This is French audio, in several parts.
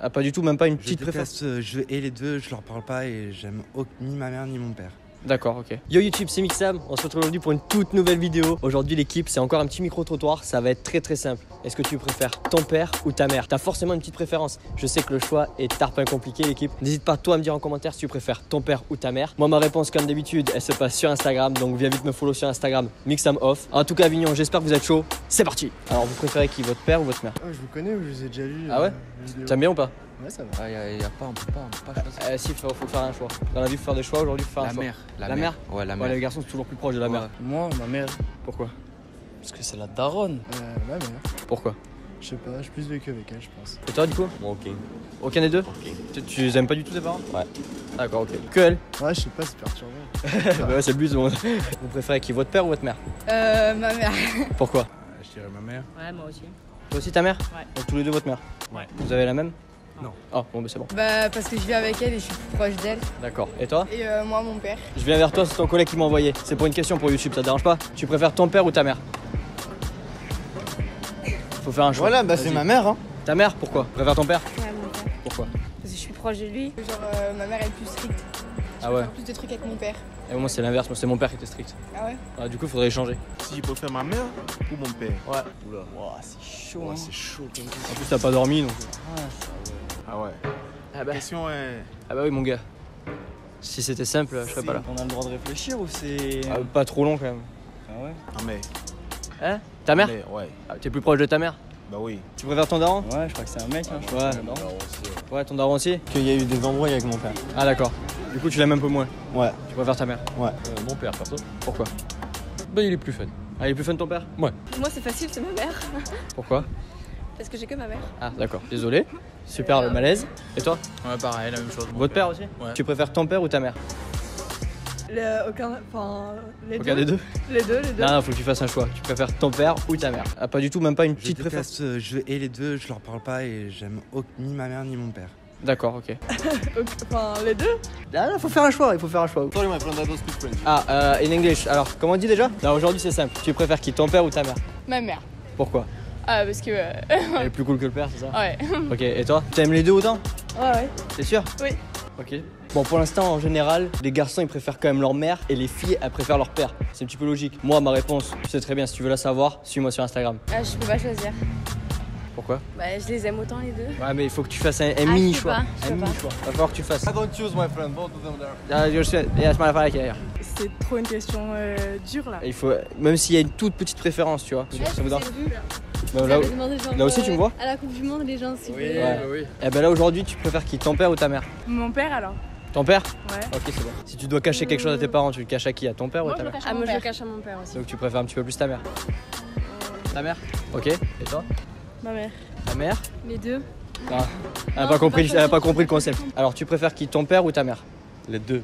Ah, pas du tout, même pas une petite préférence. Je hais les deux, je leur parle pas et j'aime ni ma mère ni mon père. D'accord, ok. Yo YouTube, c'est Mixam, on se retrouve aujourd'hui pour une toute nouvelle vidéo. Aujourd'hui l'équipe, c'est encore un petit micro-trottoir, ça va être très simple. Est-ce que tu préfères ton père ou ta mère? T'as forcément une petite préférence. Je sais que le choix est tarpin compliqué l'équipe. N'hésite pas toi à me dire en commentaire si tu préfères ton père ou ta mère. Moi ma réponse comme d'habitude, elle se passe sur Instagram, donc viens vite me follow sur Instagram, Mixam Off. En tout cas Avignon, j'espère que vous êtes chaud. C'est parti. Alors vous préférez qui, votre père ou votre mère? Ah, je vous connais ou je vous ai déjà vu. Ah ouais? T'aimes bien ou pas? Ouais, ça va. Ah, y a pas, on peut pas choisir. Si, faut faire un choix. Dans la vie, faut faire des choix. Aujourd'hui, faut faire un choix. La mère. Ouais, la mère. Ouais, les garçons sont toujours plus proches de la mère. Moi, ma mère. Pourquoi? Parce que c'est la daronne. Ma mère. Pourquoi? Je sais pas, j'ai plus vécu avec elle, je pense. Et toi, du coup? Moi, aucun. Aucun des deux? Aucun. Tu aimes pas du tout tes parents? Ouais. D'accord, ok. Que elle? Ouais, je sais pas, c'est perturbant. Bah ouais, c'est le but. Vous préférez qui? Votre père ou votre mère? Ma mère. Pourquoi? Je dirais ma mère. Ouais, moi aussi. Toi aussi ta mère? Ouais. Donc tous les deux votre mère? Ouais. Vous avez la même? Non. Ah bon, bah c'est bon. Bah parce que je vis avec elle et je suis plus proche d'elle. D'accord. Et toi? Et moi mon père. Je viens vers toi, c'est ton collègue qui m'a envoyé. C'est pour une question pour YouTube, ça te dérange pas? Tu préfères ton père ou ta mère? Faut faire un choix. Voilà, bah c'est ma mère hein. Ta mère, pourquoi? Tu préfères ton père? Ouais, mon père. Pourquoi? Parce que je suis proche de lui. Genre ma mère elle est plus stricte. Ah ouais? Je préfère plus de trucs avec mon père. Et moi c'est l'inverse, moi c'est mon père qui était strict. Ah ouais? Ah, du coup il faudrait changer. Si je préfère ma mère ou mon père? Ouais. Oula. Wow, c'est chaud. Ouais, hein. C'est chaud. En plus t'as pas dormi donc. Ah, ah ouais. Ah bah. Question est... Ah bah oui mon gars. Si c'était simple, je serais pas là. On a le droit de réfléchir ou c'est... Ah, pas trop long quand même. Ah ouais. Ah mais... Hein? Ta mère? Mais, ouais. Ah, t'es plus proche de ta mère? Bah oui. Tu préfères ton daron? Ouais, je crois que c'est un mec. Hein, je crois que daron aussi, ouais. Ouais, ton daron aussi? Qu'il y a eu des embrouilles avec mon père. Ah d'accord. Du coup tu l'aimes un peu moins? Ouais. Tu préfères ta mère? Ouais. Mon père perso. Pourquoi? Bah il est plus fun. Ah, il est plus fun ton père? Ouais. Moi c'est facile, c'est ma mère. Pourquoi? Parce que j'ai que ma mère. Ah d'accord, désolé. Super le malaise. Et toi? Ouais pareil, la même chose. Votre père aussi? Ouais. Tu préfères ton père ou ta mère? Aucun, enfin les deux. Des deux? Les deux. Non, faut que tu fasses un choix. Tu préfères ton père ou ta mère? Ah pas du tout, même pas une petite préférence. Je hais les deux, je leur parle pas et j'aime ni ma mère ni mon père. D'accord, ok. Enfin, les deux? Ah non, faut faire un choix, il faut faire un choix. Ah, in English, alors, comment on dit déjà? Là, aujourd'hui, c'est simple. Tu préfères qui, ton père ou ta mère? Ma mère. Pourquoi? Ah, parce que... Elle est plus cool que le père, c'est ça? Ouais. Ok, et toi? T'aimes les deux autant? Ouais. T'es sûr? Oui. Ok. Bon, pour l'instant, en général, les garçons, ils préfèrent quand même leur mère et les filles, elles préfèrent leur père. C'est un petit peu logique. Moi, ma réponse, tu sais très bien, si tu veux la savoir, suis-moi sur Instagram. Ah, je peux pas choisir. Pourquoi? Bah je les aime autant les deux. Ouais mais il faut que tu fasses un mini choix. Un mini choix. Va falloir que tu fasses. I don't choose my friend, both of them there. C'est trop une question dure là. Il faut, même s'il y a une toute petite préférence, tu vois. Ça vous donne. Là aussi tu me vois? À la Coupe du Monde les gens s'y voulaient. Ouais, oui. Et ben là aujourd'hui tu préfères qui? Ton père ou ta mère? Mon père alors. Ton père? Ouais. Ok c'est bon. Si tu dois cacher quelque chose à tes parents, tu le caches à qui? À ton père ou à ta mère? Ah moi je le cache à mon père aussi. Donc tu préfères un petit peu plus ta mère? Ta mère? Ok. Et toi? Ma mère. Ta mère? Les deux. Ah. Elle n'a pas compris le concept. Alors tu préfères qui? Ton père ou ta mère? Les deux.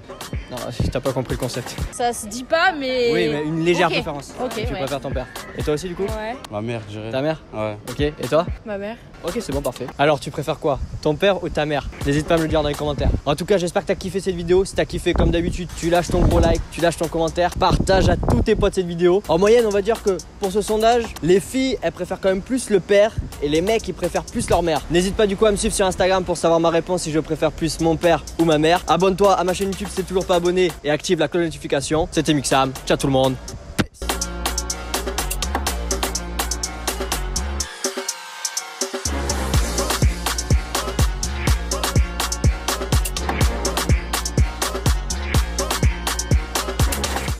Non, t'as pas compris le concept. Ça se dit pas mais... Oui, mais une légère préférence. Ok, tu préfères ton père. Et toi aussi du coup? Ouais. Ma mère, je dirais. Ta mère? Ouais. Ok, et toi? Ma mère. Ok, c'est bon, parfait. Alors tu préfères quoi? Ton père ou ta mère? N'hésite pas à me le dire dans les commentaires. En tout cas, j'espère que t'as kiffé cette vidéo. Si t'as kiffé, comme d'habitude, tu lâches ton gros like, tu lâches ton commentaire, partage à tous tes potes cette vidéo. En moyenne, on va dire que pour ce sondage, les filles, elles préfèrent quand même plus le père et les mecs, ils préfèrent plus leur mère. N'hésite pas du coup à me suivre sur Instagram pour savoir ma réponse si je préfère plus mon père ou ma mère. Abonne-toi à ma chaîne YouTube si t'es toujours pas abonné et active la cloche de notification. C'était Mixam, ciao tout le monde.